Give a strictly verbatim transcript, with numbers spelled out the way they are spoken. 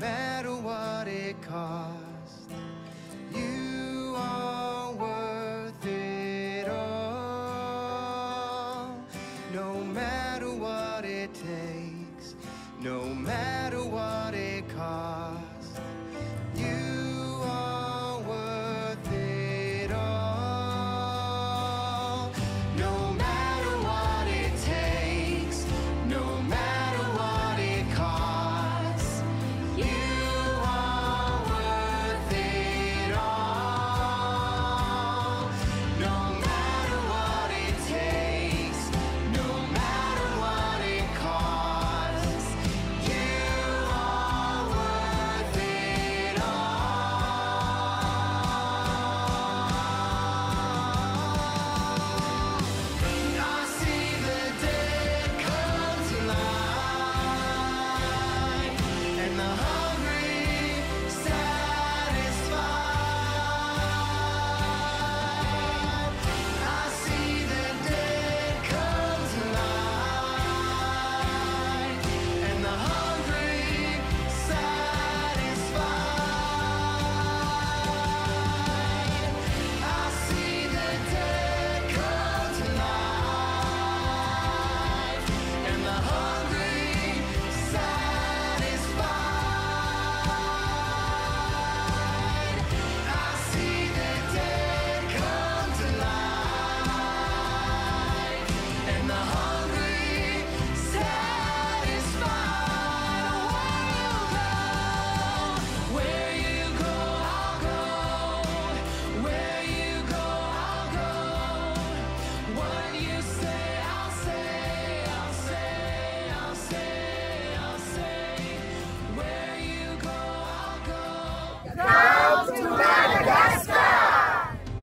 matter what it costs.